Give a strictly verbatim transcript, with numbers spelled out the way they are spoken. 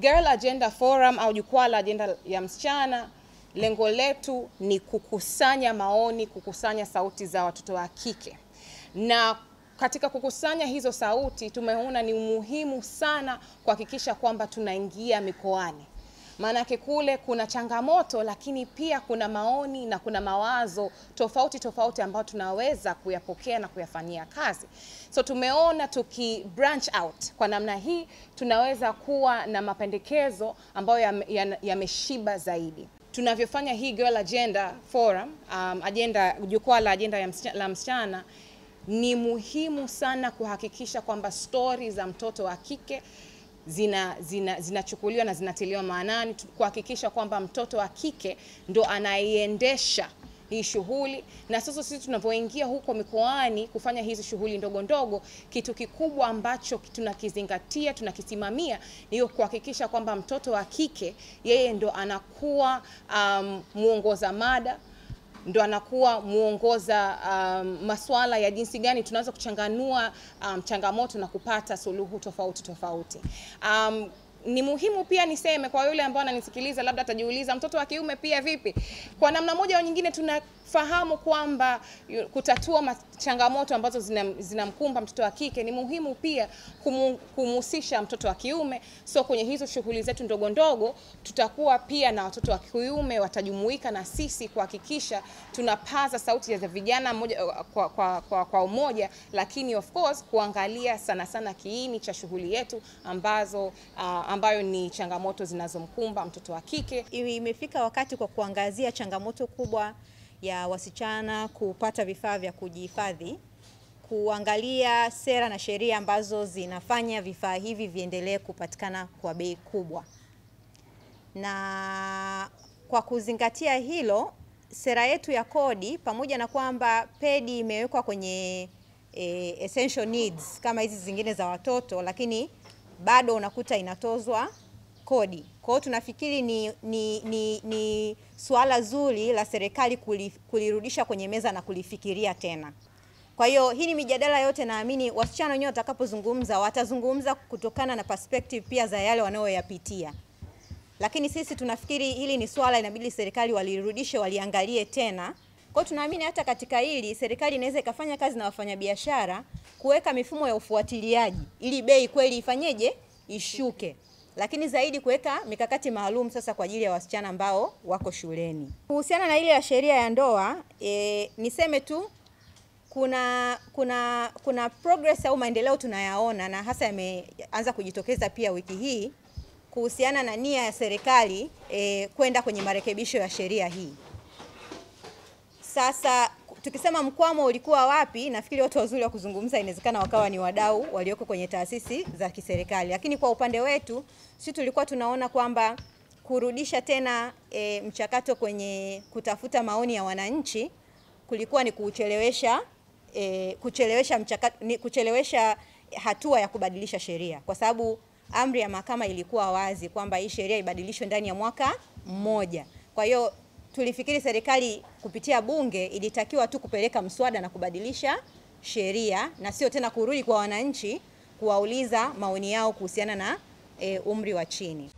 Girl Agenda Forum au jukwaa la ajenda ya msichana, lengo letu ni kukusanya maoni, kukusanya sauti za watoto wa kike. Na katika kukusanya hizo sauti tumeona ni umuhimu sana kuhakikisha kwamba tunaingia mikoani. Maana kule kuna changamoto, lakini pia kuna maoni na kuna mawazo tofauti tofauti ambayo tunaweza kuyapokea na kuyafanyia kazi. So tumeona tuki branch out kwa namna hii tunaweza kuwa na mapendekezo ambayo yameshiba zaidi. Tunavyofanya hii Girl Agenda Forum, um, agenda jukwaa la ajenda ya msichana, la msichana, ni muhimu sana kuhakikisha kwamba stories za mtoto wa kike zina zina zinachukuliwa na zinatiliwa maanani, kuhakikisha kwamba mtoto wa kike ndo anaiendesha hii shughuli. Na sasa sisi tunapoingia huko mikoani kufanya hizi shughuli ndogo ndogo, kitu kikubwa ambacho tunakizingatia, tunakisimamia ni kuhakikisha kwamba mtoto wa kike yeye ndo anakuwa um, muongoza mada, ndo anakuwa muongoza um, masuala ya jinsi gani tunaweza kuchanganua um, changamoto na kupata suluhu tofauti tofauti. Um, ni muhimu pia niseme kwa yule ambaye ananisikiliza labda atajiuliza mtoto wa kiume pia vipi. Kwa namna moja au nyingine tunafahamu kwamba kutatua changamoto ambazo zinamkumba mtoto wa kike ni muhimu pia kumhusisha mtoto wa kiume. So kwenye hizo shughuli zetu ndogo ndogo tutakuwa pia na watoto wa kiume watajumuika na sisi kuhakikisha tunapaza sauti ya vijana moja kwa kwa kwa, kwa umoja, lakini of course kuangalia sana sana kiini cha shughuli yetu ambazo uh, ambayo ni changamoto zinazomkumba mtoto wa kike. Imefika wakati kwa kuangazia changamoto kubwa ya wasichana kupata vifaa vya kujihifadhi, kuangalia sera na sheria ambazo zinafanya vifaa hivi viendelee kupatikana kwa bei kubwa. Na kwa kuzingatia hilo, sera yetu ya kodi pamoja na kwamba pedi imewekwa kwenye e, essential needs kama hizi zingine za watoto, lakini bado unakuta inatozwa kodi. Kwa hiyo tunafikiri ni, ni, ni, ni suala zuri la serikali kulirudisha kwenye meza na kulifikiria tena. Kwa hiyo hii ni mijadala yote, naamini wasichana wenyewe watakapozungumza watazungumza kutokana na perspective pia za yale wanayoyapitia. Lakini sisi tunafikiri hili ni suala inabidi serikali walirudishe, waliangalie tena. Kwa hiyo tunaamini hata katika hili serikali inaweza ikafanya kazi na wafanyabiashara kuweka mifumo ya ufuatiliaji ili bei kweli ifanyeje ishuke, lakini zaidi kuweka mikakati maalum sasa kwa ajili ya wasichana ambao wako shuleni. Kuhusiana na ile ya sheria ya ndoa, e, niseme tu kuna kuna kuna progress au maendeleo tunayaona, na hasa yameanza kujitokeza pia wiki hii kuhusiana na nia ya serikali e, kwenda kwenye marekebisho ya sheria hii. Sasa tukisema mkwamo ulikuwa wapi, nafikiri watu wazuri wa kuzungumza inawezekana wakawa ni wadau walioko kwenye taasisi za kiserikali. Lakini kwa upande wetu, sisi tulikuwa tunaona kwamba kurudisha tena e, mchakato kwenye kutafuta maoni ya wananchi kulikuwa ni kuchelewesha e, kuchelewesha mchakato, ni kuchelewesha hatua ya kubadilisha sheria, kwa sababu amri ya mahakama ilikuwa wazi kwamba hii sheria ibadilishwe ndani ya mwaka mmoja. Kwa hiyo tulifikiri serikali kupitia bunge ilitakiwa tu kupeleka mswada na kubadilisha sheria na sio tena kurudi kwa wananchi kuwauliza maoni yao kuhusiana na e, umri wa chini.